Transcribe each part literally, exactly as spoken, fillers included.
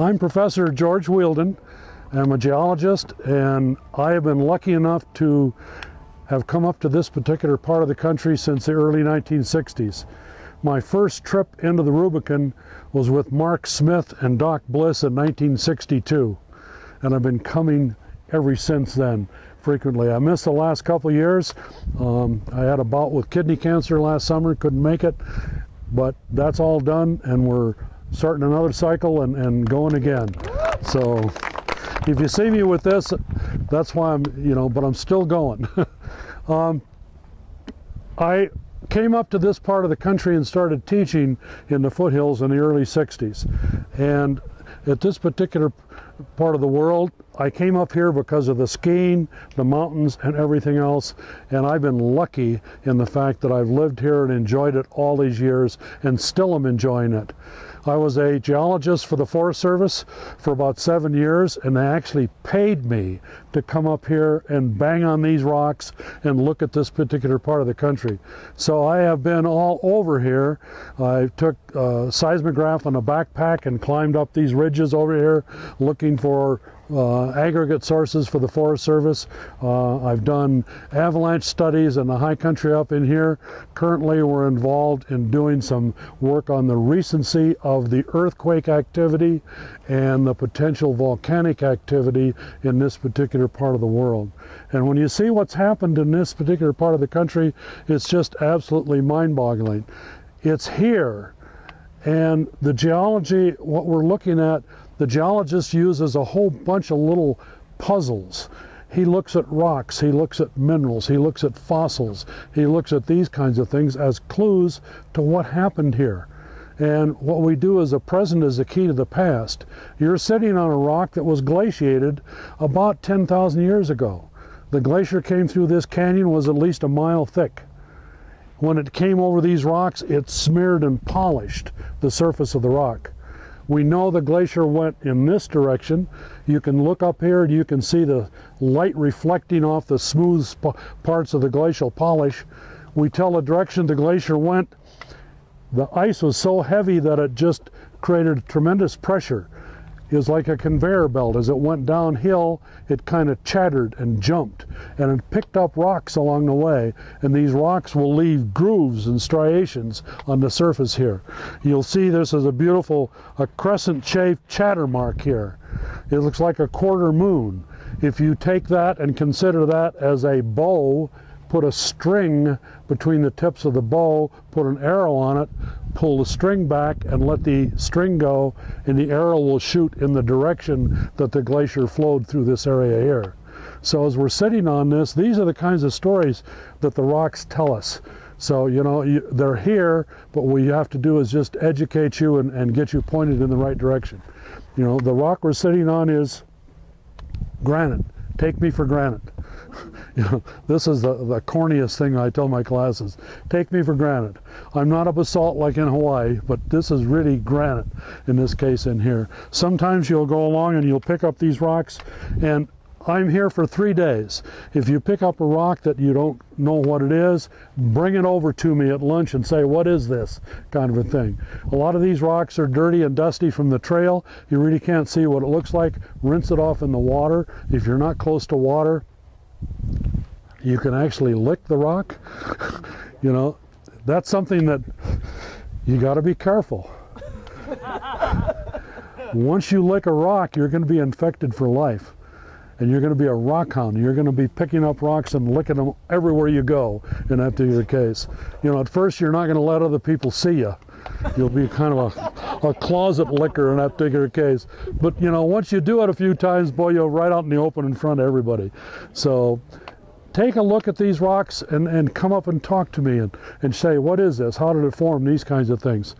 I'm Professor George Weildon. I'm a geologist, and I have been lucky enough to have come up to this particular part of the country since the early nineteen sixties. My first trip into the Rubicon was with Mark Smith and Doc Bliss in nineteen sixty-two, and I've been coming ever since then frequently. I missed the last couple of years. Um, I had a bout with kidney cancer last summer, couldn't make it, but that's all done, and we're starting another cycle and, and going again. So if you see me with this, that's why I'm, you know, but I'm still going. um, I came up to this part of the country and started teaching in the foothills in the early sixties. And at this particular part of the world, I came up here because of the skiing, the mountains, and everything else. And I've been lucky in the fact that I've lived here and enjoyed it all these years and still am enjoying it. I was a geologist for the Forest Service for about seven years, and they actually paid me to come up here and bang on these rocks and look at this particular part of the country. So I have been all over here. I took a seismograph on a backpack and climbed up these ridges over here looking for Uh, aggregate sources for the Forest Service. Uh, I've done avalanche studies in the high country up in here. Currently we're involved in doing some work on the recency of the earthquake activity and the potential volcanic activity in this particular part of the world. And when you see what's happened in this particular part of the country, it's just absolutely mind-boggling. It's here, and the geology, what we're looking at, the geologist uses a whole bunch of little puzzles. He looks at rocks, he looks at minerals, he looks at fossils, he looks at these kinds of things as clues to what happened here. And what we do is the present is the key to the past. You're sitting on a rock that was glaciated about ten thousand years ago. The glacier came through this canyon, was at least a mile thick. When it came over these rocks, it smeared and polished the surface of the rock. We know the glacier went in this direction. You can look up here and you can see the light reflecting off the smooth parts of the glacial polish. We tell the direction the glacier went. The ice was so heavy that it just created tremendous pressure. It was like a conveyor belt. As it went downhill, it kind of chattered and jumped, and it picked up rocks along the way, and these rocks will leave grooves and striations on the surface here. You'll see this is a beautiful a crescent-shaped chatter mark here. It looks like a quarter moon. If you take that and consider that as a bow, put a string between the tips of the bow, put an arrow on it, pull the string back and let the string go, and the arrow will shoot in the direction that the glacier flowed through this area here. So as we're sitting on this, these are the kinds of stories that the rocks tell us. So, you know, you, they're here, but what you have to do is just educate you and, and get you pointed in the right direction. You know, the rock we're sitting on is granite. Take me for granite. You know, this is the, the corniest thing I tell my classes. Take me for granite. I'm not a basalt like in Hawaii, but this is really granite in this case in here. Sometimes you'll go along and you'll pick up these rocks, and I'm here for three days. If you pick up a rock that you don't know what it is, bring it over to me at lunch and say, what is this kind of a thing. A lot of these rocks are dirty and dusty from the trail. You really can't see what it looks like. Rinse it off in the water. If you're not close to water, you can actually lick the rock. You know, that's something that you got to be careful. Once you lick a rock, you're going to be infected for life, and you're going to be a rock hound. You're going to be picking up rocks and licking them everywhere you go in that particular case. You know, at first you're not going to let other people see you. You'll be kind of a, a closet licker in that particular case. But, you know, once you do it a few times, boy, you're right out in the open in front of everybody. So take a look at these rocks and, and come up and talk to me and, and say, what is this? How did it form? These kinds of things.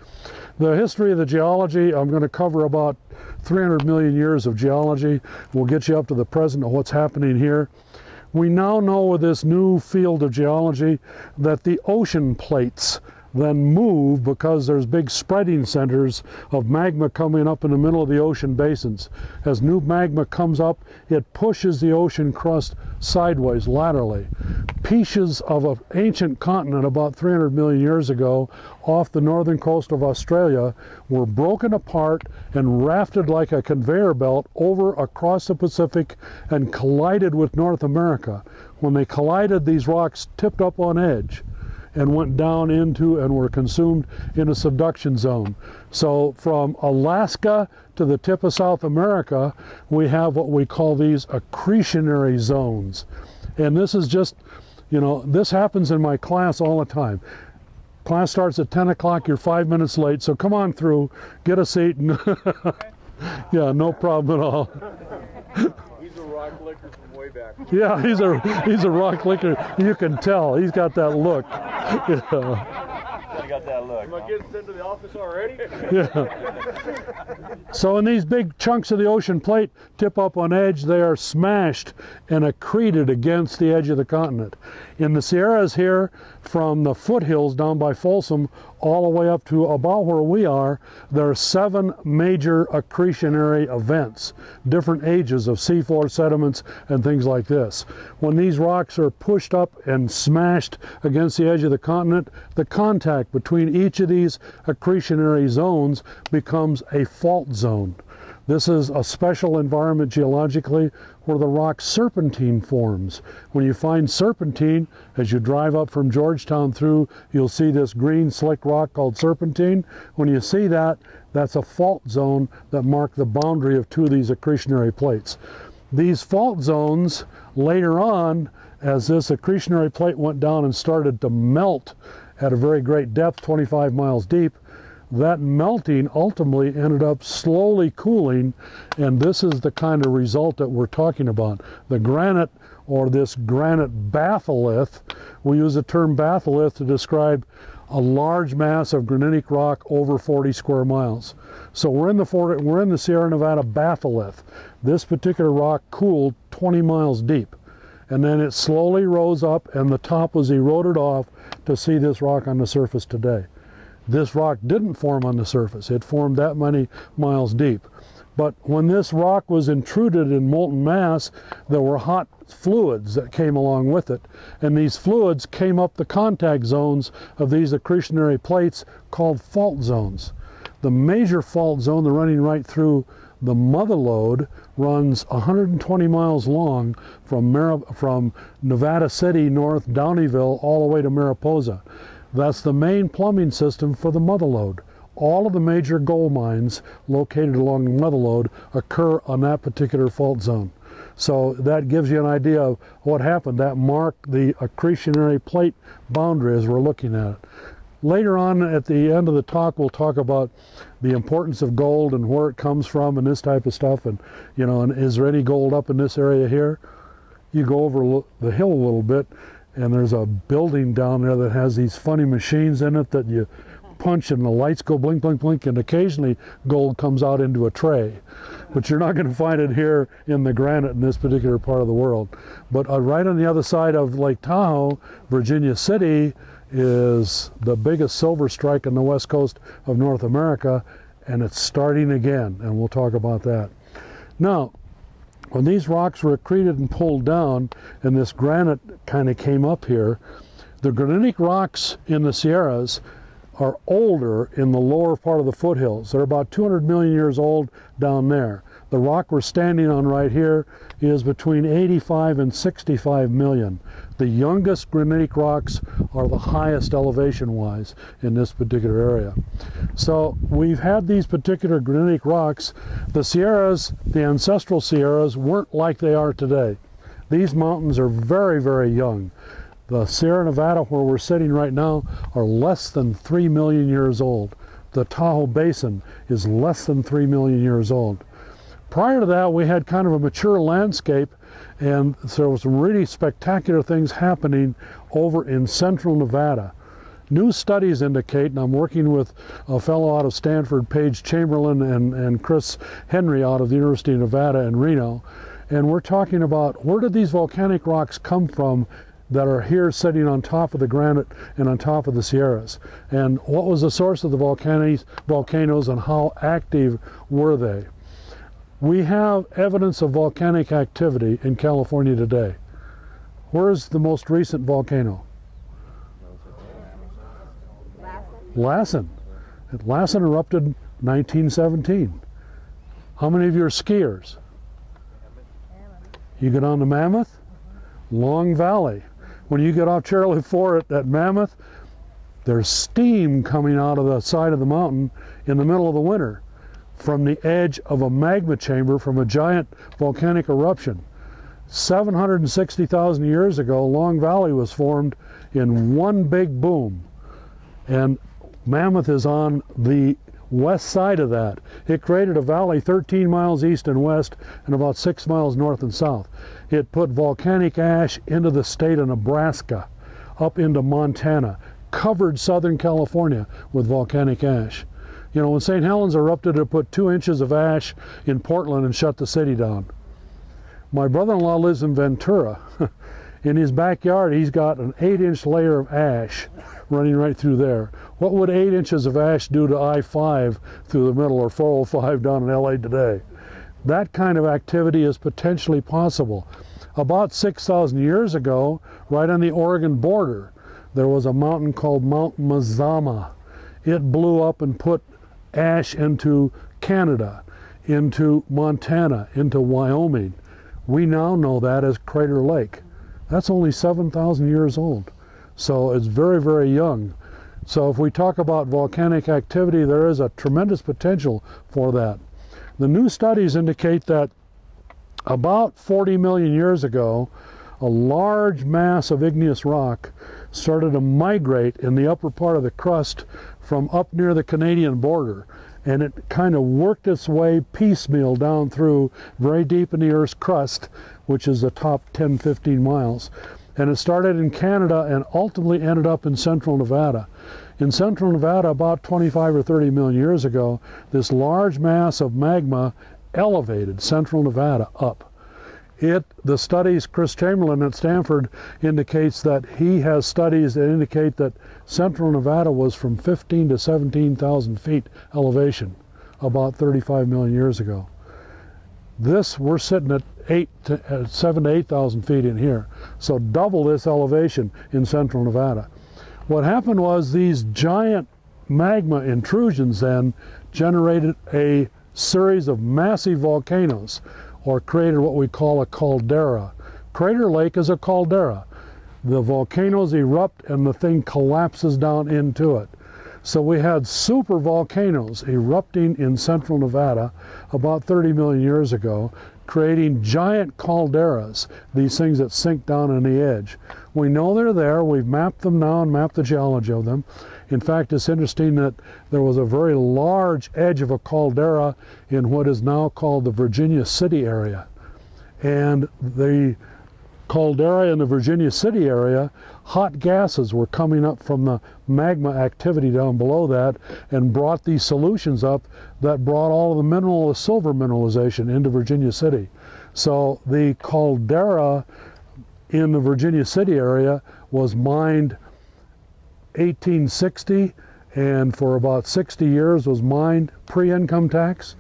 The history of the geology, I'm going to cover about three hundred million years of geology. We'll get you up to the present of what's happening here. We now know with this new field of geology that the ocean plates then move because there's big spreading centers of magma coming up in the middle of the ocean basins. As new magma comes up, it pushes the ocean crust sideways, laterally. Pieces of an ancient continent about three hundred million years ago off the northern coast of Australia were broken apart and rafted like a conveyor belt over across the Pacific and collided with North America. When they collided, these rocks tipped up on edge and went down into and were consumed in a subduction zone. So from Alaska to the tip of South America, we have what we call these accretionary zones. And this is just, you know, this happens in my class all the time. Class starts at ten o'clock, you're five minutes late, so come on through, get a seat. And yeah, no problem at all. He's a rock licker from way back. Yeah, he's a, he's a rock licker. You can tell, he's got that look. Yeah. Got that look. Am I getting sent to the office already? Yeah. So when these big chunks of the ocean plate tip up on edge, they are smashed and accreted against the edge of the continent. In the Sierras here, from the foothills down by Folsom all the way up to about where we are, there are seven major accretionary events, different ages of seafloor sediments and things like this. When these rocks are pushed up and smashed against the edge of the continent, the contact between each of these accretionary zones becomes a fault zone. This is a special environment geologically where the rock serpentine forms. When you find serpentine, as you drive up from Georgetown through, you'll see this green slick rock called serpentine. When you see that, that's a fault zone that marked the boundary of two of these accretionary plates. These fault zones, later on, as this accretionary plate went down and started to melt at a very great depth, twenty-five miles deep, that melting ultimately ended up slowly cooling, and this is the kind of result that we're talking about. The granite, or this granite batholith, we use the term batholith to describe a large mass of granitic rock over forty square miles. So we're in the, we're in the Sierra Nevada batholith. This particular rock cooled twenty miles deep, and then it slowly rose up and the top was eroded off to see this rock on the surface today. This rock didn't form on the surface. It formed that many miles deep. But when this rock was intruded in molten mass, there were hot fluids that came along with it. And these fluids came up the contact zones of these accretionary plates called fault zones. The major fault zone, the running right through the mother lode, runs one hundred twenty miles long from, Mar from Nevada City north, Downeyville, all the way to Mariposa. That's the main plumbing system for the mother lode. All of the major gold mines located along the mother lode occur on that particular fault zone. So that gives you an idea of what happened. That marked the accretionary plate boundary as we're looking at it. Later on at the end of the talk, we'll talk about the importance of gold and where it comes from and this type of stuff. And, you know, and is there any gold up in this area here? You go over the hill a little bit, and there's a building down there that has these funny machines in it that you punch and the lights go blink, blink, blink, and occasionally gold comes out into a tray. But you're not going to find it here in the granite in this particular part of the world. But uh, right on the other side of Lake Tahoe, Virginia City is the biggest silver strike on the west coast of North America, and it's starting again, and we'll talk about that. Now, when these rocks were accreted and pulled down, and this granite kind of came up here, the granitic rocks in the Sierras are older in the lower part of the foothills. They're about two hundred million years old down there. The rock we're standing on right here is between eighty-five and sixty-five million. The youngest granitic rocks are the highest elevation-wise in this particular area. So we've had these particular granitic rocks. The Sierras, the ancestral Sierras, weren't like they are today. These mountains are very, very young. The Sierra Nevada, where we're sitting right now, are less than three million years old. The Tahoe Basin is less than three million years old. Prior to that, we had kind of a mature landscape, and there were some really spectacular things happening over in central Nevada. New studies indicate, and I'm working with a fellow out of Stanford, Paige Chamberlain, and, and Chris Henry out of the University of Nevada in Reno, and we're talking about where did these volcanic rocks come from that are here sitting on top of the granite and on top of the Sierras. And what was the source of the volcanoes, volcanoes and how active were they? We have evidence of volcanic activity in California today. Where's the most recent volcano? Lassen. Lassen erupted in nineteen seventeen. How many of you are skiers? You get on to Mammoth, Long Valley. When you get off Charlie Ford at, at Mammoth, there's steam coming out of the side of the mountain in the middle of the winter from the edge of a magma chamber from a giant volcanic eruption. seven hundred sixty thousand years ago, Long Valley was formed in one big boom. And Mammoth is on the west side of that. It created a valley thirteen miles east and west and about six miles north and south. It put volcanic ash into the state of Nebraska, up into Montana, covered Southern California with volcanic ash. You know, when Saint Helens erupted, it put two inches of ash in Portland and shut the city down. My brother-in-law lives in Ventura. In his backyard, he's got an eight-inch layer of ash running right through there. What would eight inches of ash do to I five through the middle or four oh five down in L A today? That kind of activity is potentially possible. About six thousand years ago, right on the Oregon border, there was a mountain called Mount Mazama. It blew up and put ash into Canada, into Montana, into Wyoming. We now know that as Crater Lake. That's only seven thousand years old. So it's very, very young. So if we talk about volcanic activity, there is a tremendous potential for that. The new studies indicate that about forty million years ago, a large mass of igneous rock started to migrate in the upper part of the crust from up near the Canadian border. And it kind of worked its way piecemeal down through very deep in the Earth's crust, which is the top ten, fifteen miles. And it started in Canada and ultimately ended up in central Nevada. In central Nevada, about twenty-five or thirty million years ago, this large mass of magma elevated central Nevada up. It, the studies, Chris Chamberlain at Stanford indicates that he has studies that indicate that central Nevada was from fifteen to seventeen thousand feet elevation about thirty-five million years ago. This, we're sitting at eight to, uh, seven to eight thousand feet in here. So double this elevation in central Nevada. What happened was these giant magma intrusions then generated a series of massive volcanoes, or created what we call a caldera. Crater Lake is a caldera. The volcanoes erupt and the thing collapses down into it. So we had super volcanoes erupting in central Nevada about thirty million years ago, creating giant calderas, these things that sink down on the edge. We know they're there. We've mapped them now and mapped the geology of them. In fact, it's interesting that there was a very large edge of a caldera in what is now called the Virginia City area. And the caldera in the Virginia City area, hot gases were coming up from the magma activity down below that and brought these solutions up that brought all of the mineral, the silver mineralization into Virginia City. So the caldera in the Virginia City area was mined eighteen sixty and for about sixty years was mined pre-income tax.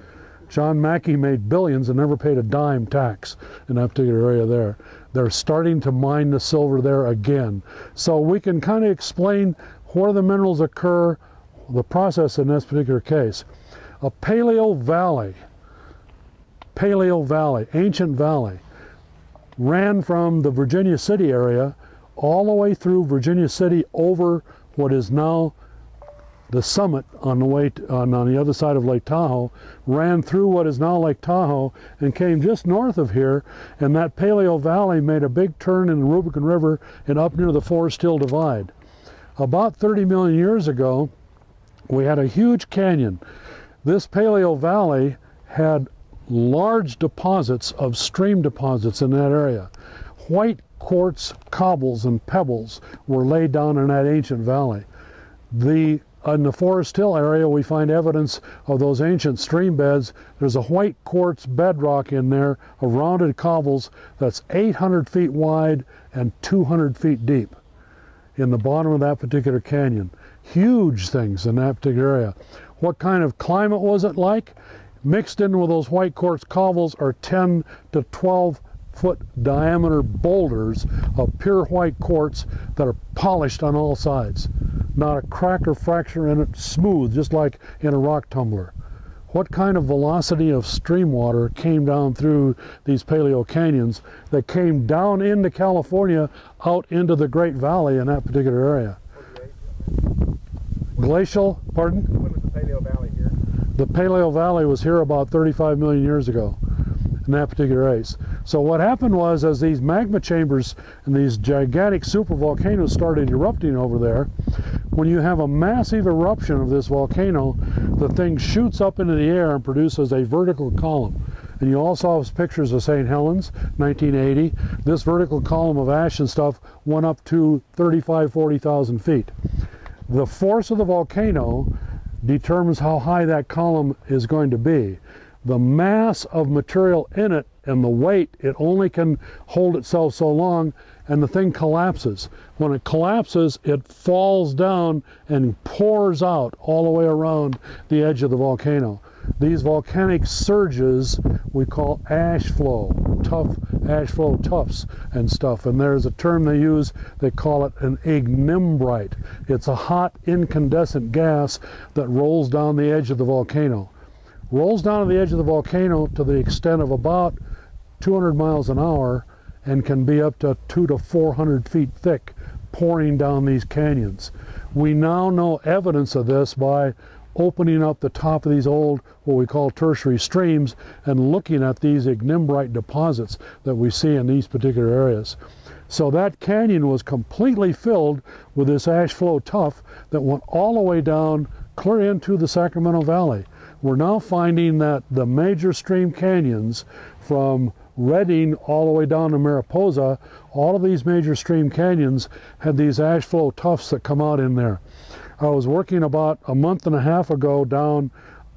John Mackey made billions and never paid a dime tax in that particular area there. They're starting to mine the silver there again. So we can kind of explain where the minerals occur, the process in this particular case. A paleo valley, paleo valley, ancient valley, ran from the Virginia City area all the way through Virginia City over what is now the summit on the way to, on, on the other side of Lake Tahoe, ran through what is now Lake Tahoe and came just north of here, and that paleo valley made a big turn in the Rubicon River and up near the Forest Hill Divide. About thirty million years ago, we had a huge canyon. This paleo valley had large deposits of stream deposits in that area. White quartz cobbles and pebbles were laid down in that ancient valley. The In the Forest Hill area, we find evidence of those ancient stream beds. There's a white quartz bedrock in there of rounded cobbles that's eight hundred feet wide and two hundred feet deep in the bottom of that particular canyon. Huge things in that particular area. What kind of climate was it like? Mixed in with those white quartz cobbles are ten to twelve foot diameter boulders of pure white quartz that are polished on all sides. Not a crack or fracture in it, smooth, just like in a rock tumbler. What kind of velocity of stream water came down through these paleo canyons that came down into California, out into the Great Valley in that particular area? Glacial, pardon? When was the Paleo Valley here? The Paleo Valley was here about thirty-five million years ago in that particular race. So what happened was, as these magma chambers and these gigantic supervolcanoes started erupting over there, when you have a massive eruption of this volcano, the thing shoots up into the air and produces a vertical column. And you all saw pictures of Saint Helens, nineteen eighty. This vertical column of ash and stuff went up to thirty-five, forty thousand feet. The force of the volcano determines how high that column is going to be. The mass of material in it and the weight, it only can hold itself so long, and the thing collapses. When it collapses, it falls down and pours out all the way around the edge of the volcano. These volcanic surges we call ash flow, tough ash flow tufts and stuff. And there's a term they use, they call it an ignimbrite. It's a hot incandescent gas that rolls down the edge of the volcano. Rolls down to the edge of the volcano to the extent of about two hundred miles an hour and can be up to two to four hundred feet thick, pouring down these canyons. We now know evidence of this by opening up the top of these old, what we call tertiary streams, and looking at these ignimbrite deposits that we see in these particular areas. So that canyon was completely filled with this ash flow tuff that went all the way down, clear into the Sacramento Valley. We're now finding that the major stream canyons from Redding all the way down to Mariposa, all of these major stream canyons had these ash flow tufts that come out in there. I was working about a month and a half ago down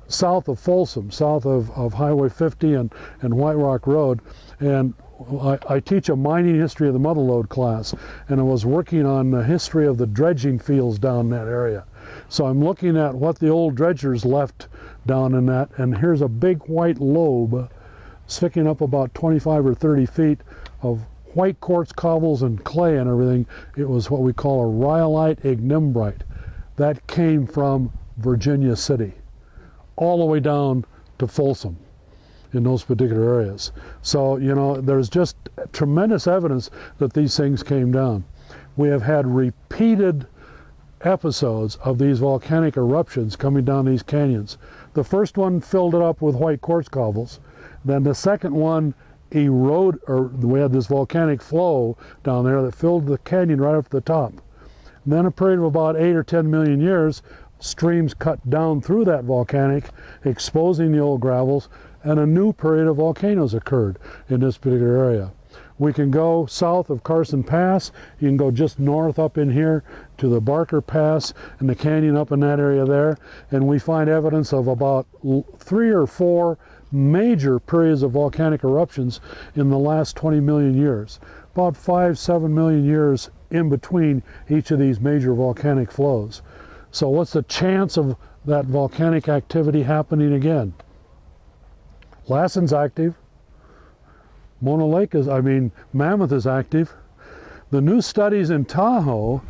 south of Folsom, south of, of Highway fifty and, and White Rock Road, and I, I teach a mining history of the mother lode class, and I was working on the history of the dredging fields down that area. So I'm looking at what the old dredgers left down in that, and here's a big white lobe sticking up about twenty-five or thirty feet of white quartz cobbles and clay and everything. It was what we call a rhyolite ignimbrite. That came from Virginia City, all the way down to Folsom in those particular areas. So, you know, there's just tremendous evidence that these things came down. We have had repeated episodes of these volcanic eruptions coming down these canyons. The first one filled it up with white quartz cobbles. Then the second one eroded, or we had this volcanic flow down there that filled the canyon right up to the top. And then a period of about eight or ten million years, streams cut down through that volcanic, exposing the old gravels, and a new period of volcanoes occurred in this particular area. We can go south of Carson Pass, you can go just north up in here to the Barker Pass and the canyon up in that area there, and we find evidence of about three or four major periods of volcanic eruptions in the last twenty million years. About five, seven million years in between each of these major volcanic flows. So what's the chance of that volcanic activity happening again? Lassen's active. Mona Lake is, I mean, Mammoth is active. The new studies in Tahoe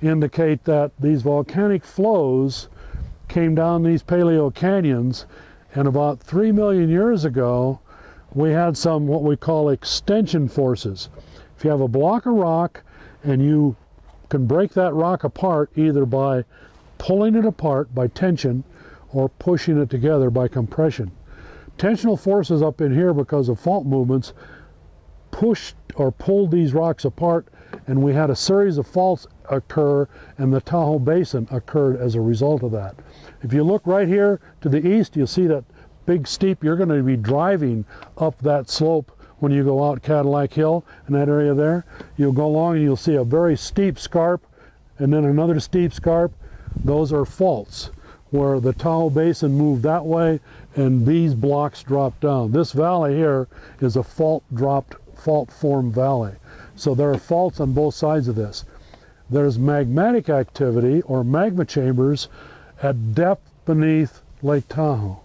indicate that these volcanic flows came down these paleo canyons, and about three million years ago, we had some what we call extension forces. If you have a block of rock and you can break that rock apart either by pulling it apart by tension or pushing it together by compression. Tensional forces up in here because of fault movements pushed or pulled these rocks apart, and we had a series of faults occur, and the Tahoe Basin occurred as a result of that. If you look right here to the east, you'll see that big steep. You're going to be driving up that slope when you go out Cadillac Hill in that area there. You'll go along and you'll see a very steep scarp, and then another steep scarp, Those are faults where the Tahoe Basin moved that way and these blocks dropped down. This valley here is a fault dropped, fault formed valley. So there are faults on both sides of this. There's magmatic activity or magma chambers at depth beneath Lake Tahoe.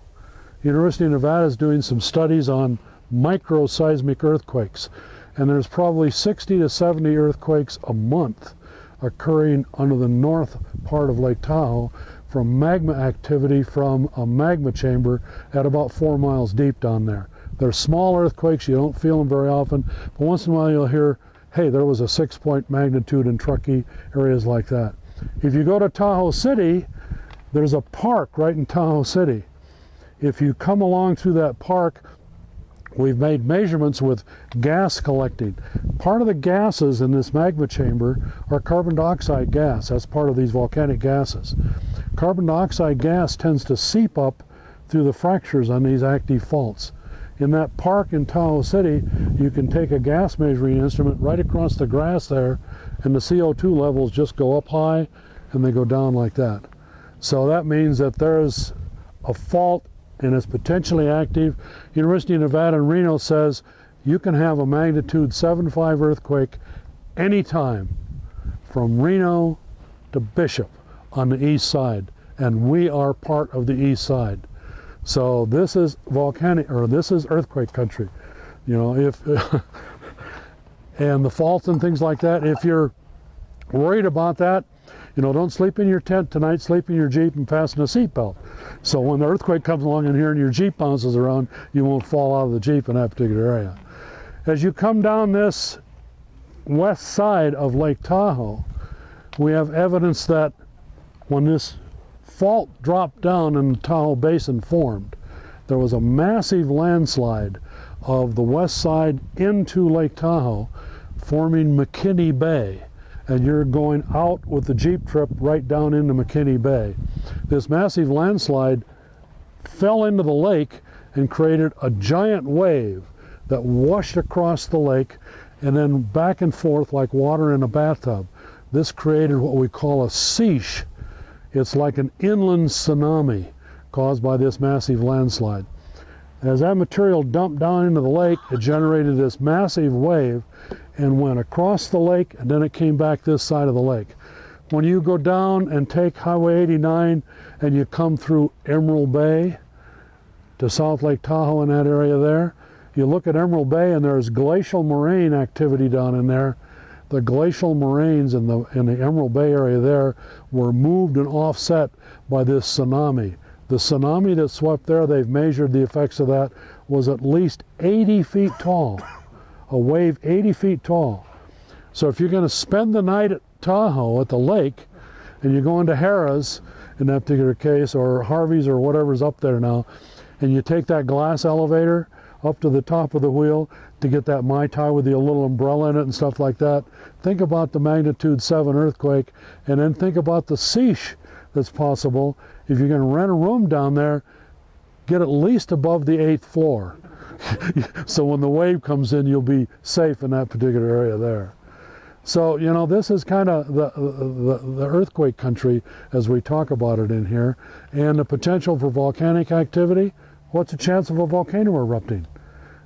University of Nevada is doing some studies on microseismic earthquakes, and there's probably sixty to seventy earthquakes a month occurring under the north part of Lake Tahoe from magma activity from a magma chamber at about four miles deep down there. They're small earthquakes, you don't feel them very often, but once in a while you'll hear, hey, there was a six point magnitude in Truckee, areas like that. If you go to Tahoe City, there's a park right in Tahoe City. If you come along through that park, we've made measurements with gas collecting. Part of the gases in this magma chamber are carbon dioxide gas. That's part of these volcanic gases. Carbon dioxide gas tends to seep up through the fractures on these active faults. In that park in Tahoe City, you can take a gas measuring instrument right across the grass there, and the C O two levels just go up high and they go down like that. So that means that there's a fault and it's potentially active. University of Nevada in Reno says you can have a magnitude seven point five earthquake anytime from Reno to Bishop on the east side, and we are part of the east side. So this is volcanic, or this is earthquake country, you know, if and the faults and things like that. If you're worried about that, you know, don't sleep in your tent tonight, sleep in your Jeep and fasten a seatbelt. So when the earthquake comes along in here and your Jeep bounces around, you won't fall out of the Jeep in that particular area. As you come down this west side of Lake Tahoe, we have evidence that when this fault dropped down and the Tahoe Basin formed, there was a massive landslide of the west side into Lake Tahoe, forming McKinney Bay. And you're going out with the Jeep trip right down into McKinney Bay. This massive landslide fell into the lake and created a giant wave that washed across the lake and then back and forth like water in a bathtub. This created what we call a seiche. It's like an inland tsunami caused by this massive landslide. As that material dumped down into the lake, it generated this massive wave and went across the lake, and then it came back this side of the lake. When you go down and take Highway eighty-nine and you come through Emerald Bay to South Lake Tahoe in that area there, you look at Emerald Bay and there's glacial moraine activity down in there. The glacial moraines in the, in the Emerald Bay area there were moved and offset by this tsunami. The tsunami that swept there, they've measured the effects of that, was at least eighty feet tall. A wave eighty feet tall. So if you're going to spend the night at Tahoe at the lake and you go into Harrah's in that particular case, or Harvey's or whatever's up there now, and you take that glass elevator up to the top of the wheel to get that Mai Tai with the little umbrella in it and stuff like that, think about the magnitude seven earthquake, and then think about the seiche that's possible. If you're going to rent a room down there, get at least above the eighth floor. So when the wave comes in, you'll be safe in that particular area there. So, you know, this is kind of the, the, the earthquake country as we talk about it in here. And the potential for volcanic activity, what's the chance of a volcano erupting?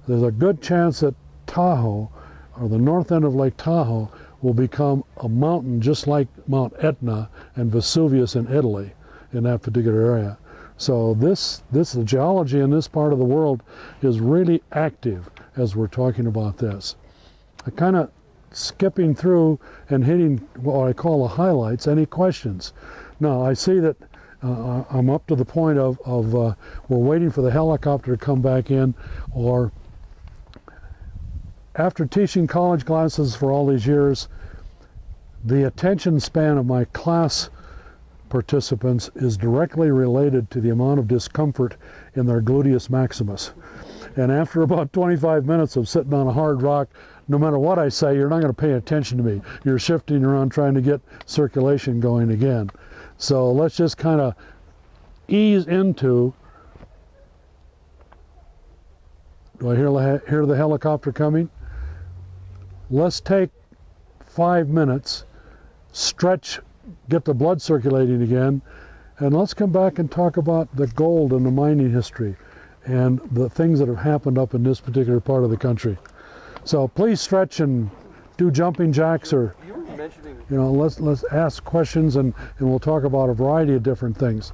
There's a good chance that Tahoe, or the north end of Lake Tahoe, will become a mountain just like Mount Etna and Vesuvius in Italy in that particular area. So this, this, the geology in this part of the world is really active as we're talking about this. I'm kind of skipping through and hitting what I call the highlights. Any questions? Now, I see that uh, I'm up to the point of, of uh, we're waiting for the helicopter to come back in, or after teaching college classes for all these years, the attention span of my class participants is directly related to the amount of discomfort in their gluteus maximus. And after about twenty-five minutes of sitting on a hard rock, no matter what I say, you're not going to pay attention to me. You're shifting around trying to get circulation going again. So let's just kind of ease into... Do I hear, hear the helicopter coming? Let's take five minutes, stretch get the blood circulating again. And let's come back and talk about the gold and the mining history and the things that have happened up in this particular part of the country. So please stretch and do jumping jacks, or you know, let's let's ask questions, and and we'll talk about a variety of different things.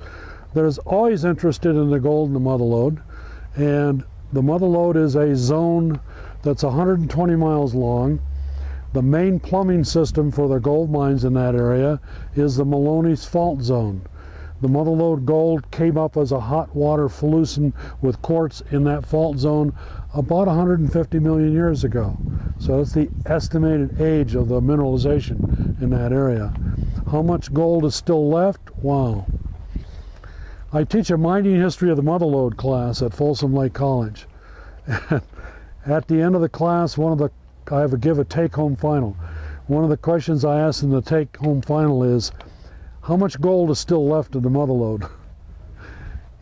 There's always interested in the gold and the mother lode, and the mother lode is a zone that's one hundred twenty miles long. The main plumbing system for the gold mines in that area is the Maloney's Fault Zone. The mother lode gold came up as a hot water Felucin with quartz in that fault zone about one hundred fifty million years ago. So that's the estimated age of the mineralization in that area. How much gold is still left? Wow. I teach a mining history of the mother lode class at Folsom Lake College. At the end of the class, one of the I have a give a take-home final. One of the questions I ask in the take-home final is, how much gold is still left in the mother lode?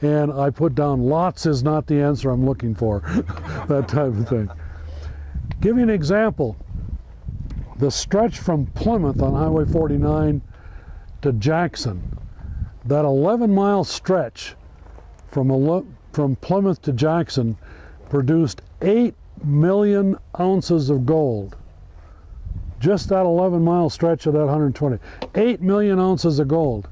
And I put down, lots is not the answer I'm looking for. That type of thing. Give you an example. The stretch from Plymouth on Highway forty-nine to Jackson, that eleven mile stretch from, from Plymouth to Jackson produced eight million ounces of gold. Just that eleven mile stretch of that one hundred twenty. eight million ounces of gold.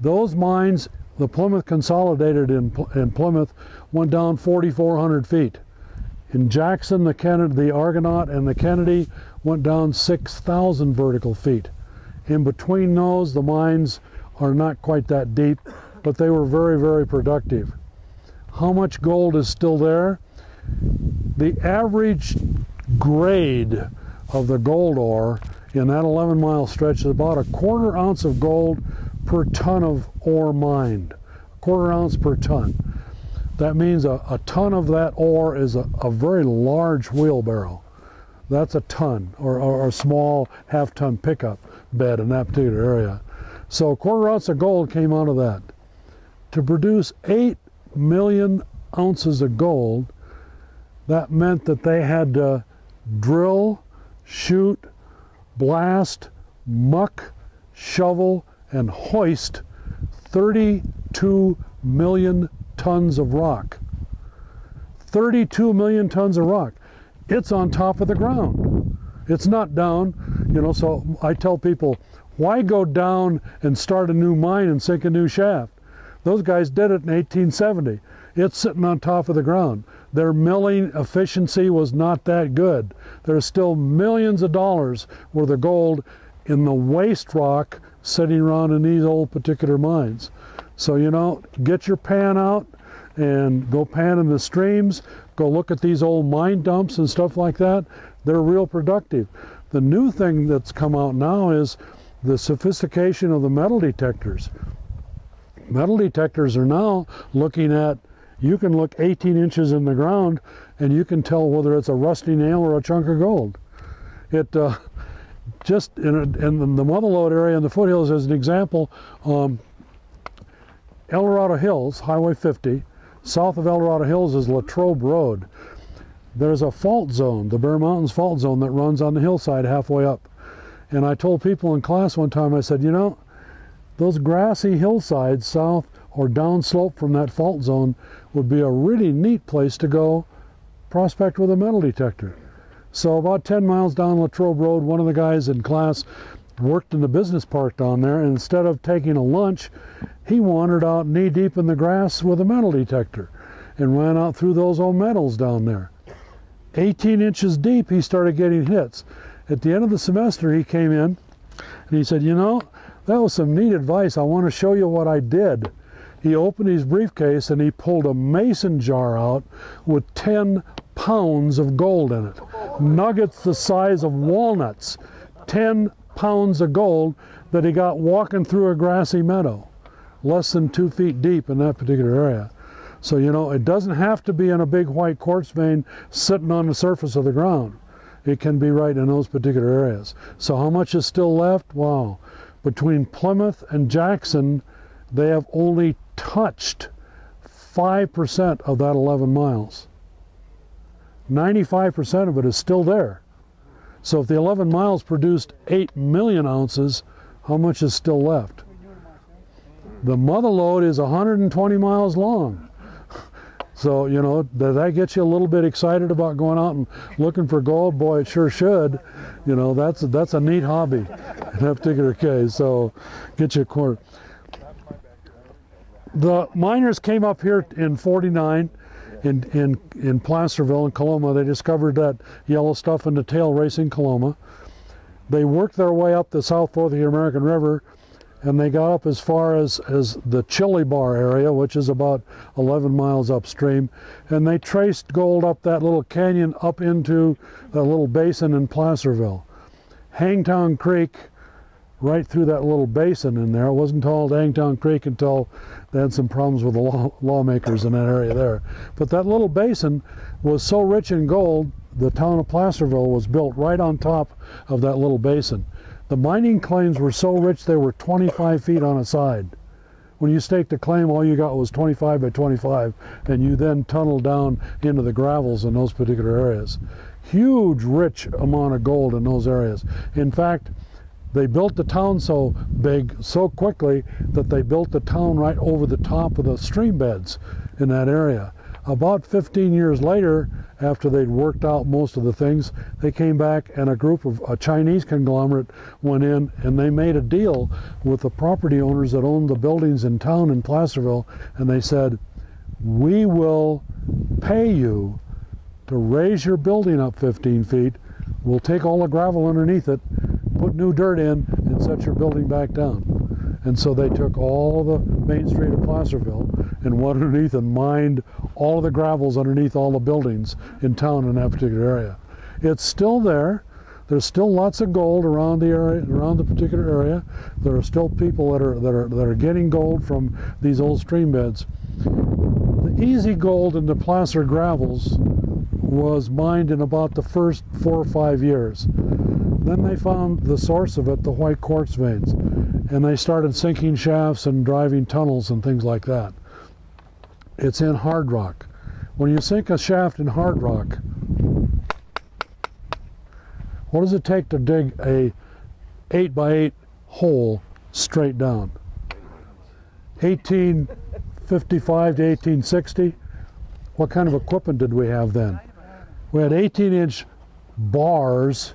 Those mines, the Plymouth consolidated in, in Plymouth, went down forty-four hundred feet. In Jackson, the, Kennedy, the Argonaut and the Kennedy went down six thousand vertical feet. In between those, the mines are not quite that deep, but they were very, very productive. How much gold is still there? The average grade of the gold ore in that eleven mile stretch is about a quarter ounce of gold per ton of ore mined. A quarter ounce per ton. That means a, a ton of that ore is a, a very large wheelbarrow. That's a ton, or, or a small half-ton pickup bed in that particular area. So a quarter ounce of gold came out of that. To produce eight million ounces of gold, that meant that they had to drill, shoot, blast, muck, shovel, and hoist thirty-two million tons of rock. thirty-two million tons of rock. It's on top of the ground. It's not down, you know, so I tell people, why go down and start a new mine and sink a new shaft? Those guys did it in eighteen seventy. It's sitting on top of the ground. Their milling efficiency was not that good. There's still millions of dollars worth of gold in the waste rock sitting around in these old particular mines. So, you know, get your pan out and go pan in the streams, go look at these old mine dumps and stuff like that. They're real productive. The new thing that's come out now is the sophistication of the metal detectors. Metal detectors are now looking at, you can look eighteen inches in the ground and you can tell whether it's a rusty nail or a chunk of gold. It uh, just, in, a, in the mother lode area in the foothills as an example, um, El Dorado Hills, Highway fifty, south of El Dorado Hills is Latrobe Road. There's a fault zone, the Bear Mountains Fault Zone, that runs on the hillside halfway up. And I told people in class one time, I said, you know, those grassy hillsides south or downslope from that fault zone would be a really neat place to go prospect with a metal detector. So about ten miles down Latrobe Road, one of the guys in class worked in the business park down there, and instead of taking a lunch, he wandered out knee deep in the grass with a metal detector and ran out through those old metals down there. eighteen inches deep, he started getting hits. At the end of the semester, he came in and he said, you know, that was some neat advice. I want to show you what I did. He opened his briefcase and he pulled a mason jar out with ten pounds of gold in it. Nuggets the size of walnuts. ten pounds of gold that he got walking through a grassy meadow. Less than two feet deep in that particular area. So, you know, it doesn't have to be in a big white quartz vein sitting on the surface of the ground. It can be right in those particular areas. So how much is still left? Wow. Between Plymouth and Jackson, they have only touched five percent of that eleven miles. ninety-five percent of it is still there. So if the eleven miles produced eight million ounces, How much is still left? The mother lode is one hundred twenty miles long. So, you know, does that get you a little bit excited about going out and looking for gold? Boy, it sure should. You know, that's, that's a neat hobby in that particular case. So get you a quarter. The miners came up here in forty-nine in, in, in Placerville and Coloma. They discovered that yellow stuff in the tail racing Coloma. They worked their way up the south fork of the American River, and they got up as far as, as the Chili Bar area, which is about eleven miles upstream, and they traced gold up that little canyon up into that little basin in Placerville. Hangtown Creek, right through that little basin in there. It wasn't called Hangtown Creek until they had some problems with the law, lawmakers in that area there. But that little basin was so rich in gold, the town of Placerville was built right on top of that little basin. The mining claims were so rich they were twenty-five feet on a side. When you staked a claim, all you got was twenty-five by twenty-five, and you then tunneled down into the gravels in those particular areas. Huge, rich amount of gold in those areas. In fact, they built the town so big, so quickly, that they built the town right over the top of the stream beds in that area. About fifteen years later, after they'd worked out most of the things, they came back and a group of a Chinese conglomerate went in and they made a deal with the property owners that owned the buildings in town in Placerville, and they said, we will pay you to raise your building up fifteen feet, we'll take all the gravel underneath it, put new dirt in, and set your building back down. And so they took all the main street of Placerville and went underneath and mined all of the gravels underneath all the buildings in town in that particular area. It's still there. There's still lots of gold around the area, around the particular area. There are still people that are that are that are getting gold from these old stream beds. The easy gold in the placer gravels was mined in about the first four or five years. Then they found the source of it, the white quartz veins, and they started sinking shafts and driving tunnels and things like that. It's in hard rock. When you sink a shaft in hard rock, what does it take to dig a eight by eight hole straight down? eighteen fifty-five to eighteen sixty. What kind of equipment did we have then? We had eighteen inch bars,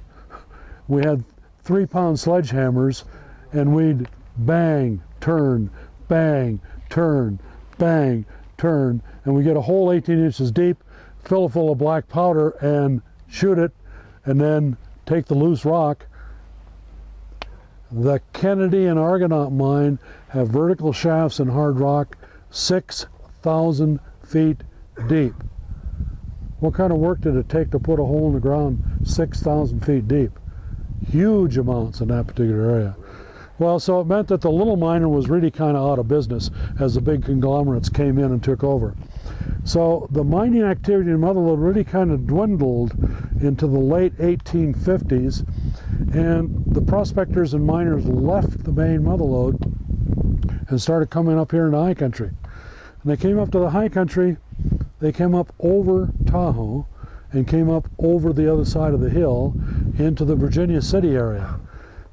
we had three pound sledgehammers, and we'd bang, turn, bang, turn, bang, turn, and we get a hole eighteen inches deep, fill it full of black powder and shoot it, and then take the loose rock. The Kennedy and Argonaut mine have vertical shafts in hard rock six thousand feet deep. What kind of work did it take to put a hole in the ground six thousand feet deep? Huge amounts in that particular area. Well, so it meant that the little miner was really kind of out of business as the big conglomerates came in and took over. So the mining activity in Mother Lode really kind of dwindled into the late eighteen fifties, and the prospectors and miners left the main Mother Lode and started coming up here in the high country. And they came up to the high country, they came up over Tahoe and came up over the other side of the hill into the Virginia City area.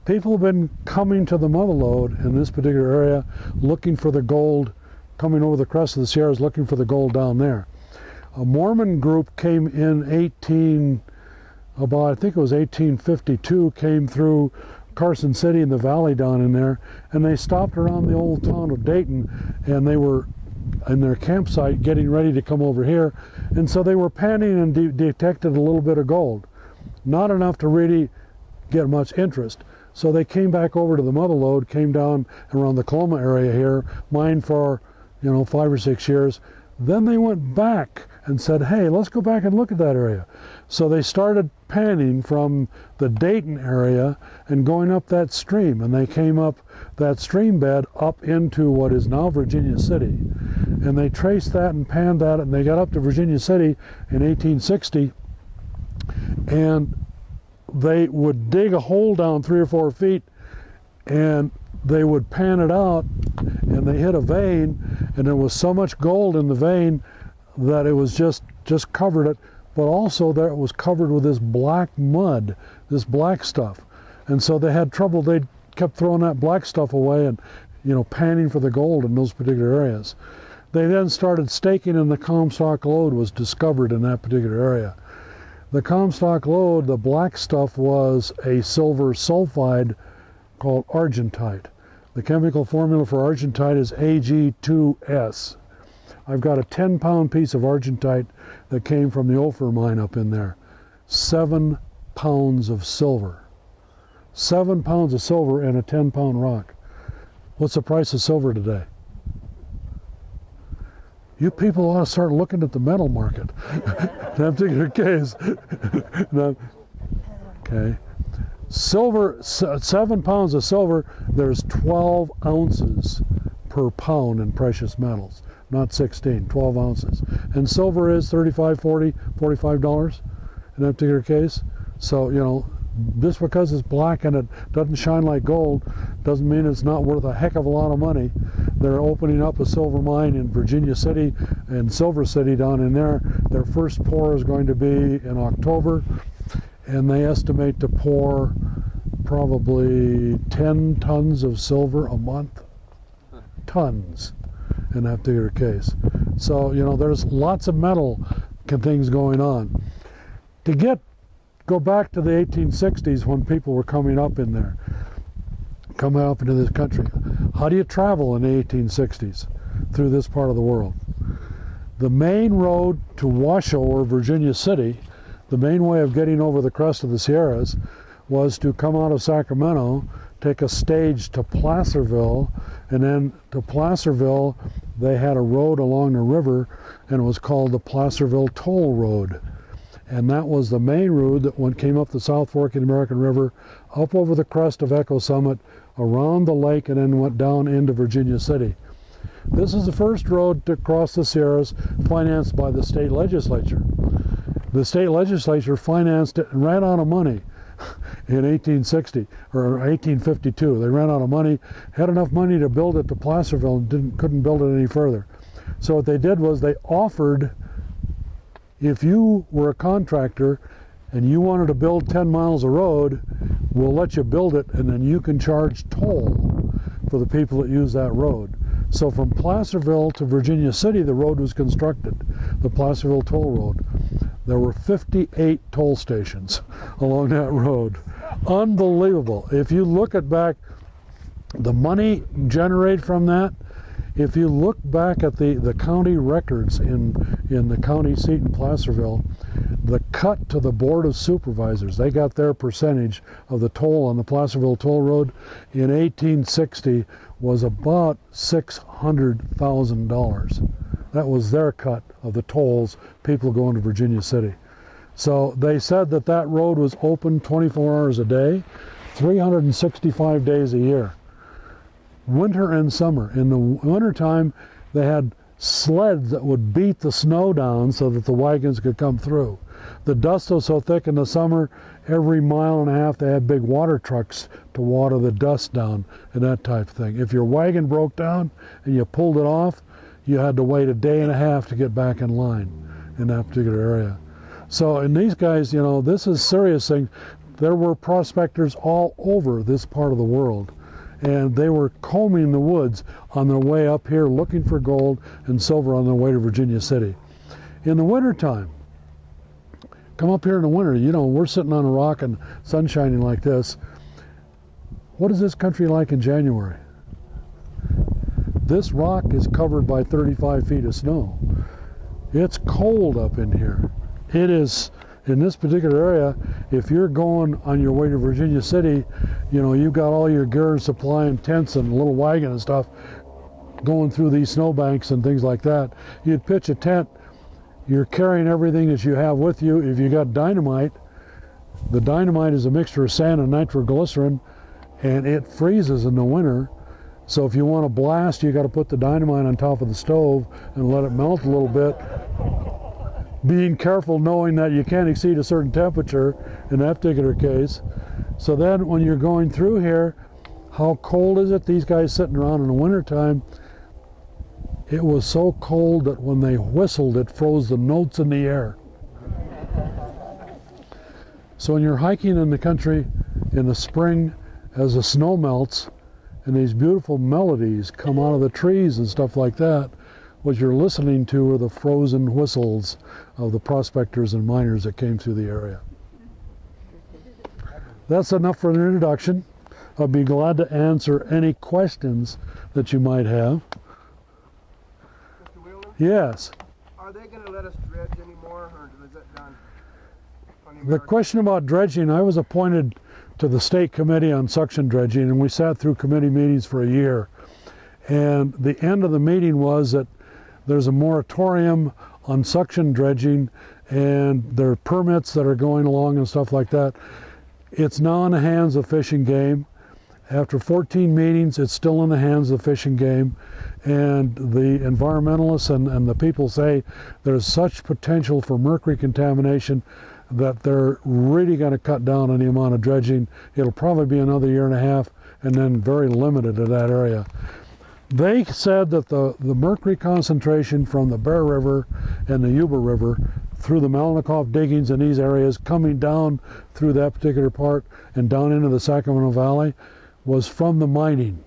People have been coming to the Mother Lode in this particular area looking for the gold, coming over the crest of the Sierras looking for the gold down there. A Mormon group came in eighteen, about I think it was eighteen fifty-two, came through Carson City in the valley down in there, and they stopped around the old town of Dayton, and they were in their campsite getting ready to come over here, and so they were panning and de detected a little bit of gold. Not enough to really get much interest. So they came back over to the Mother Lode, came down around the Coloma area here, mined for, you know, five or six years. Then they went back and said, hey, let's go back and look at that area. So they started panning from the Dayton area and going up that stream, and they came up that stream bed up into what is now Virginia City. And they traced that and panned that, and they got up to Virginia City in eighteen sixty, and they would dig a hole down three or four feet and they would pan it out, and they hit a vein, and there was so much gold in the vein that it was just just covered it, but also there it was covered with this black mud, this black stuff. And so they had trouble, they'd kept throwing that black stuff away and, you know, panning for the gold in those particular areas. They then started staking, and the Comstock lode was discovered in that particular area. The Comstock lode, the black stuff, was a silver sulfide called argentite. The chemical formula for argentite is A G two S. I've got a ten pound piece of argentite that came from the Ophir mine up in there. Seven pounds of silver. Seven pounds of silver in a ten pound rock. What's the price of silver today? You people ought to start looking at the metal market. In that particular case. Okay. Silver, seven pounds of silver, there's twelve ounces per pound in precious metals. Not sixteen, twelve ounces. And silver is thirty-five, forty, forty-five dollars in that particular case. So, you know, just because it's black and it doesn't shine like gold doesn't mean it's not worth a heck of a lot of money. They're opening up a silver mine in Virginia City and Silver City down in there. Their first pour is going to be in October, and they estimate to pour probably ten tons of silver a month. Tons in that particular case. So, you know, there's lots of metal things going on. To get Go back to the eighteen sixties when people were coming up in there, coming up into this country. How do you travel in the eighteen sixties through this part of the world? The main road to Washoe or Virginia City, the main way of getting over the crest of the Sierras, was to come out of Sacramento, take a stage to Placerville, and then to Placerville they had a road along the river, and it was called the Placerville Toll Road. And that was the main road that one came up the South Fork of the American River, up over the crest of Echo Summit, around the lake, and then went down into Virginia City. This is the first road to cross the Sierras financed by the state legislature. The state legislature financed it and ran out of money in eighteen sixty, or eighteen fifty-two. They ran out of money, had enough money to build it to Placerville, and didn't, couldn't build it any further. So what they did was they offered, if you were a contractor and you wanted to build ten miles of road, we'll let you build it, and then you can charge toll for the people that use that road. So from Placerville to Virginia City, the road was constructed, the Placerville Toll Road. There were fifty-eight toll stations along that road. Unbelievable. If you look at back the money generated from that, if you look back at the, the county records in, in the county seat in Placerville, the cut to the Board of Supervisors, they got their percentage of the toll on the Placerville Toll Road in eighteen sixty was about six hundred thousand dollars. That was their cut of the tolls, people going to Virginia City. So they said that that road was open twenty-four hours a day, three hundred sixty-five days a year. Winter and summer. In the wintertime, they had sleds that would beat the snow down so that the wagons could come through. The dust was so thick in the summer, every mile and a half they had big water trucks to water the dust down and that type of thing. If your wagon broke down and you pulled it off, you had to wait a day and a half to get back in line in that particular area. So, and these guys, you know, this is serious thing. There were prospectors all over this part of the world, and they were combing the woods on their way up here looking for gold and silver on their way to Virginia City. In the wintertime, come up here in the winter, you know, we're sitting on a rock and sun shining like this. What is this country like in January? This rock is covered by thirty-five feet of snow. It's cold up in here. It is. In this particular area, if you're going on your way to Virginia City, you know, you've got all your gear and supply and tents and a little wagon and stuff going through these snowbanks and things like that. You'd pitch a tent, you're carrying everything that you have with you. If you got dynamite, the dynamite is a mixture of sand and nitroglycerin, and it freezes in the winter. So if you want to blast, you got to put the dynamite on top of the stove and let it melt a little bit, being careful knowing that you can't exceed a certain temperature in that particular case. So then when you're going through here, how cold is it? These guys sitting around in the wintertime, it was so cold that when they whistled, it froze the notes in the air. So when you're hiking in the country in the spring as the snow melts and these beautiful melodies come out of the trees and stuff like that, what you're listening to are the frozen whistles of the prospectors and miners that came through the area. That's enough for an introduction. I'll be glad to answer any questions that you might have. Mister Wheeler? Yes. Are they going to let us dredge anymore, or is it done? The question about dredging, I was appointed to the State Committee on Suction Dredging, and we sat through committee meetings for a year. And the end of the meeting was that there's a moratorium on suction dredging, and there are permits that are going along and stuff like that. It's now in the hands of Fish and Game. After fourteen meetings, it's still in the hands of Fish and Game. And the environmentalists and, and the people say there's such potential for mercury contamination that they're really going to cut down on the amount of dredging. It'll probably be another year and a half, and then very limited to that area. They said that the, the mercury concentration from the Bear River and the Yuba River through the Malnikoff diggings in these areas, coming down through that particular part and down into the Sacramento Valley, was from the mining.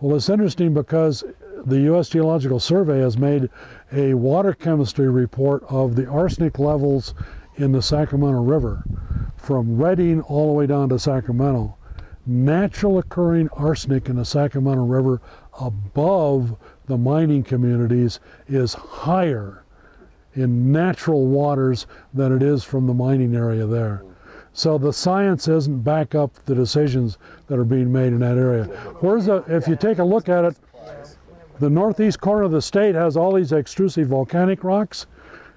Well, it's interesting because the U S Geological Survey has made a water chemistry report of the arsenic levels in the Sacramento River from Redding all the way down to Sacramento. Natural occurring arsenic in the Sacramento River above the mining communities is higher in natural waters than it is from the mining area there. So the science doesn't back up the decisions that are being made in that area. Whereas the, if you take a look at it, the northeast corner of the state has all these extrusive volcanic rocks,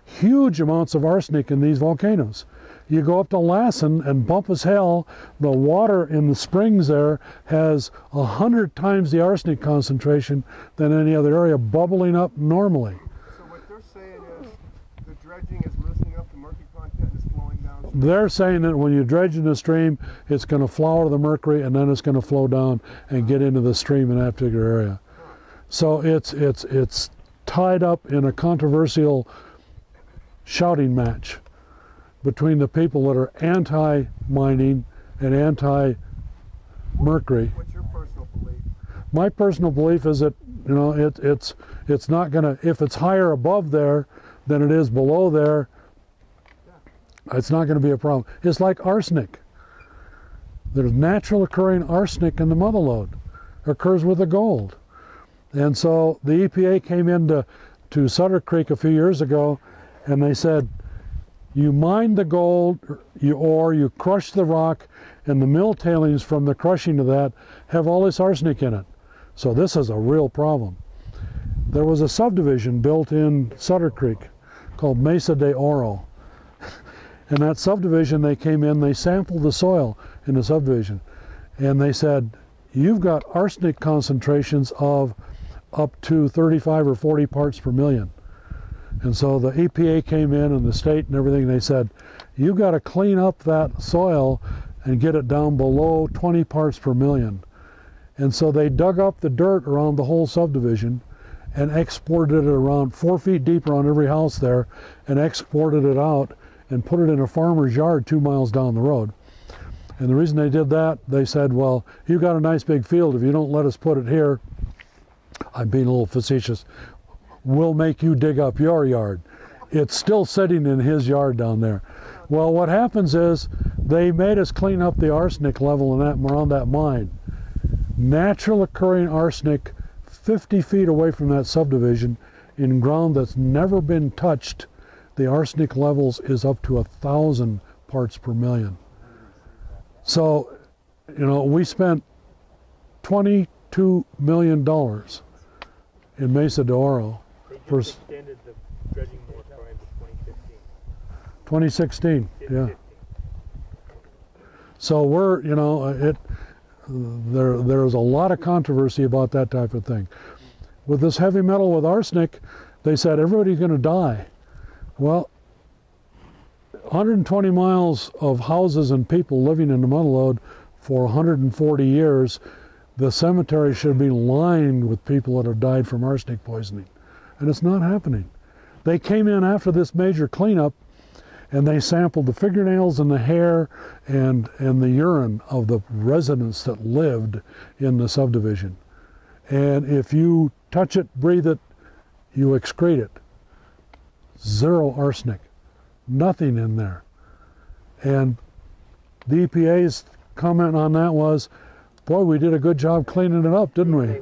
huge amounts of arsenic in these volcanoes. You go up to Lassen and bump as hell, the water in the springs there has a hundred times the arsenic concentration than any other area bubbling up normally. They're saying that when you dredge in the stream, it's going to flower the mercury, and then it's going to flow down and get into the stream in that particular area. So it's it's it's tied up in a controversial shouting match between the people that are anti-mining and anti-mercury. What's your personal belief? My personal belief is that you know it it's it's not going to, if it's higher above there than it is below there, it's not going to be a problem. It's like arsenic. There's natural occurring arsenic in the mother lode. It occurs with the gold. And so the E P A came into to Sutter Creek a few years ago, and they said, you mine the gold, you, or you crush the rock, and the mill tailings from the crushing of that have all this arsenic in it. So this is a real problem. There was a subdivision built in Sutter Creek called Mesa de Oro. In that subdivision, they came in, they sampled the soil in the subdivision, and they said, you've got arsenic concentrations of up to thirty-five or forty parts per million. And so the E P A came in and the state and everything, and they said, you've got to clean up that soil and get it down below twenty parts per million. And so they dug up the dirt around the whole subdivision and exported it around four feet deep around every house there, and exported it out and put it in a farmer's yard two miles down the road. And the reason they did that, they said, well, you've got a nice big field. If you don't let us put it here, I'm being a little facetious, we'll make you dig up your yard. It's still sitting in his yard down there. Well, what happens is they made us clean up the arsenic level in that, around that mine. Natural occurring arsenic fifty feet away from that subdivision in ground that's never been touched, the arsenic levels is up to a thousand parts per million. So, you know, we spent twenty-two million dollars in Mesa de Oro. They just extended the dredging moratorium to twenty fifteen. twenty sixteen, yeah. So we're, you know, it. There, there's a lot of controversy about that type of thing. With this heavy metal with arsenic, they said everybody's going to die. Well, one hundred twenty miles of houses and people living in the mud lode for one hundred forty years, the cemetery should be lined with people that have died from arsenic poisoning. And it's not happening. They came in after this major cleanup and they sampled the fingernails and the hair and, and the urine of the residents that lived in the subdivision. And if you touch it, breathe it, you excrete it. Zero arsenic, nothing in there. And the E P A's comment on that was, boy, we did a good job cleaning it up, didn't we?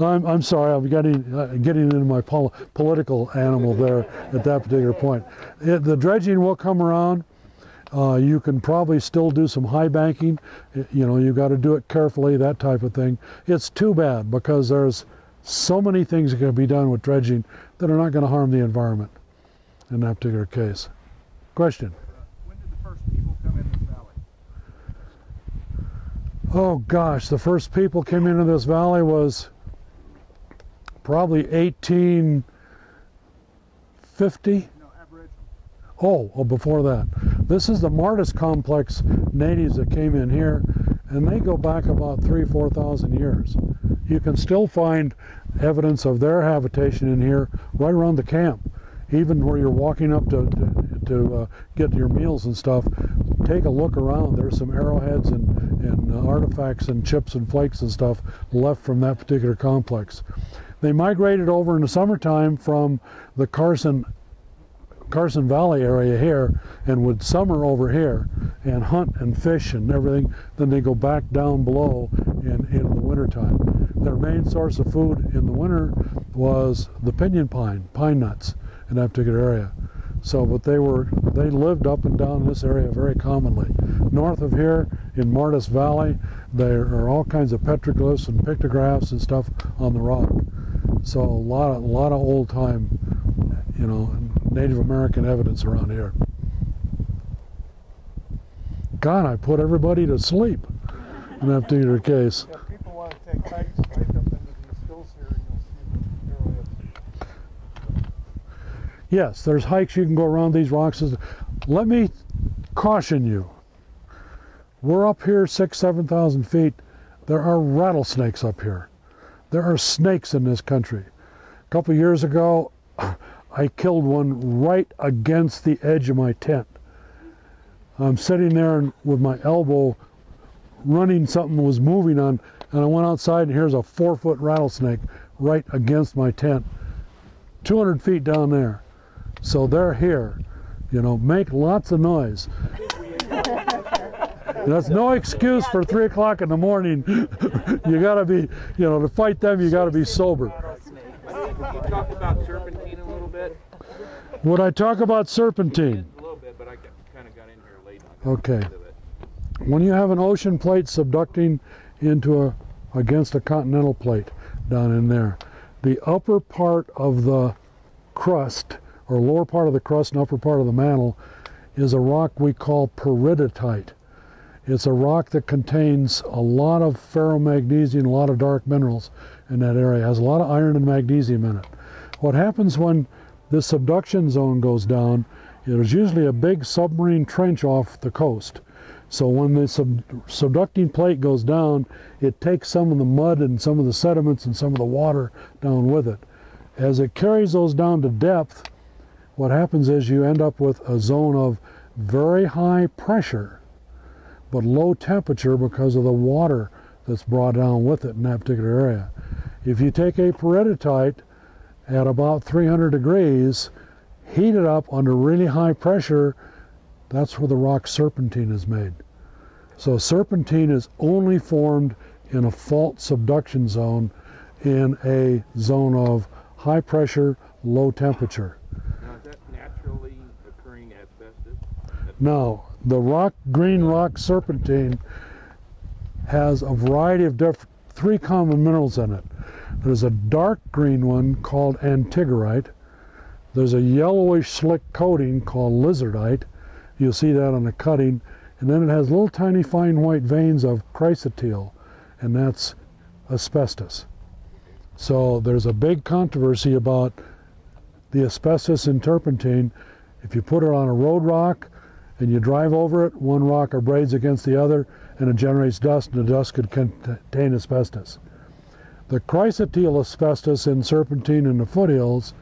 I'm, I'm sorry, I'm getting, uh, getting into my pol political animal there at that particular point. It, the dredging will come around. Uh, you can probably still do some high banking. It, you know, you've got to do it carefully, that type of thing. It's too bad because there's so many things that can be done with dredging that are not going to harm the environment in that particular case. Question? When did the first people come into this valley? Oh gosh, the first people came into this valley was probably eighteen fifty. No, Aboriginal. Oh, oh, before that. This is the Martis Complex natives that came in here, and they go back about three, four thousand years. You can still find evidence of their habitation in here, right around the camp, even where you're walking up to, to, to uh, get your meals and stuff. Take a look around. There's some arrowheads and, and uh, artifacts and chips and flakes and stuff left from that particular complex. They migrated over in the summertime from the Carson, Carson Valley area here and would summer over here and hunt and fish and everything. Then they go back down below in, in the wintertime. Their main source of food in the winter was the pinyon pine, pine nuts in that particular area. So, but they were, they lived up and down this area very commonly. North of here in Martis Valley, there are all kinds of petroglyphs and pictographs and stuff on the rock. So a lot, a lot of old time, you know, Native American evidence around here. God, I put everybody to sleep in that particular case. If people want to take hikes right up into these hills here, and you'll see the areas. Yes, there's hikes you can go around these rocks. Let me caution you. We're up here six, seven thousand feet. There are rattlesnakes up here. There are snakes in this country. A couple of years ago, I killed one right against the edge of my tent. I'm sitting there with my elbow running, something was moving on, and I went outside and here's a four foot rattlesnake right against my tent, two hundred feet down there. So they're here, you know, make lots of noise. That's no excuse for three o'clock in the morning. You gotta be, you know, to fight them, you gotta be sober. You talked about serpentine a little bit. Would I talk about serpentine? A little bit, but I kind of got in here late. Okay. When you have an ocean plate subducting into a, against a continental plate down in there, the upper part of the crust, or lower part of the crust and upper part of the mantle, is a rock we call peridotite. It's a rock that contains a lot of ferromagnesium, a lot of dark minerals in that area. It has a lot of iron and magnesium in it. What happens when this subduction zone goes down, there's usually a big submarine trench off the coast. So when the sub subducting plate goes down, it takes some of the mud and some of the sediments and some of the water down with it. As it carries those down to depth, what happens is you end up with a zone of very high pressure but low temperature because of the water that's brought down with it in that particular area. If you take a peridotite at about three hundred degrees, heat it up under really high pressure, that's where the rock serpentine is made. So serpentine is only formed in a fault subduction zone in a zone of high pressure, low temperature. Now, is that naturally occurring asbestos? No. The rock, green rock serpentine has a variety of different, three common minerals in it. There's a dark green one called antigerite. There's a yellowish slick coating called lizardite. You'll see that on the cutting. And then it has little tiny fine white veins of chrysotile, and that's asbestos. So there's a big controversy about the asbestos in turpentine. If you put it on a road rock, and you drive over it, one rock abrades against the other, and it generates dust, and the dust could contain asbestos. The chrysotile asbestos in serpentine in the foothills,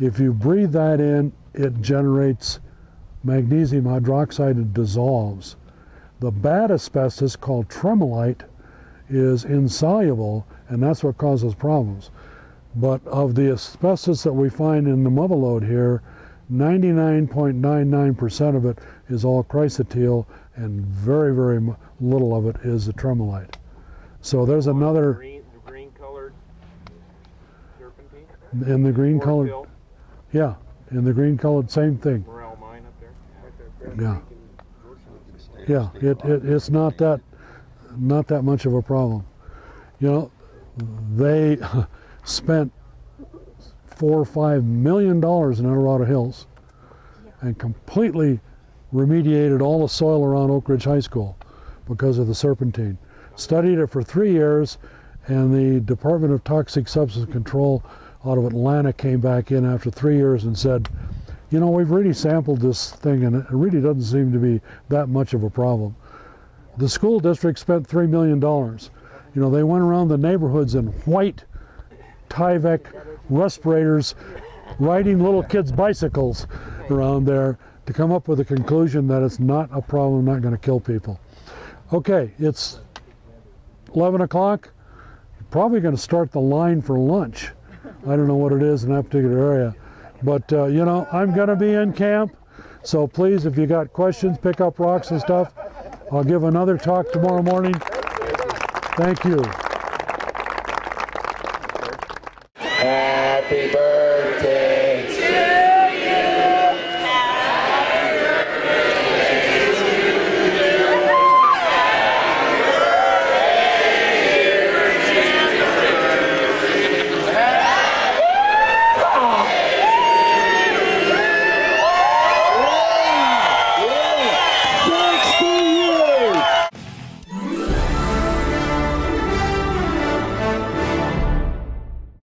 if you breathe that in, it generates magnesium hydroxide and dissolves. The bad asbestos, called tremolite, is insoluble, and that's what causes problems. But of the asbestos that we find in the mother lode here, ninety-nine point nine nine percent of it is all chrysotile, and very, very little of it is the tremolite. So there's on another... The green, the green colored serpentine? In the green colored... Field. Yeah, in the green colored, same thing. Morel mine up there. Yeah. Yeah, yeah it, it, it's not that, not that much of a problem. You know, they spent four or five million dollars in Eldorado Hills and completely remediated all the soil around Oak Ridge High School because of the serpentine. Studied it for three years, and the Department of Toxic Substance Control out of Atlanta came back in after three years and said, you know, we've really sampled this thing and it really doesn't seem to be that much of a problem. The school district spent three million dollars. You know, they went around the neighborhoods in white Tyvek respirators, riding little kids' bicycles around there to come up with a conclusion that it's not a problem, not going to kill people. Okay, it's eleven o'clock. You're probably going to start the line for lunch. I don't know what it is in that particular area. But, uh, you know, I'm going to be in camp. So please, if you got questions, pick up rocks and stuff. I'll give another talk tomorrow morning. Thank you. Happy birthday.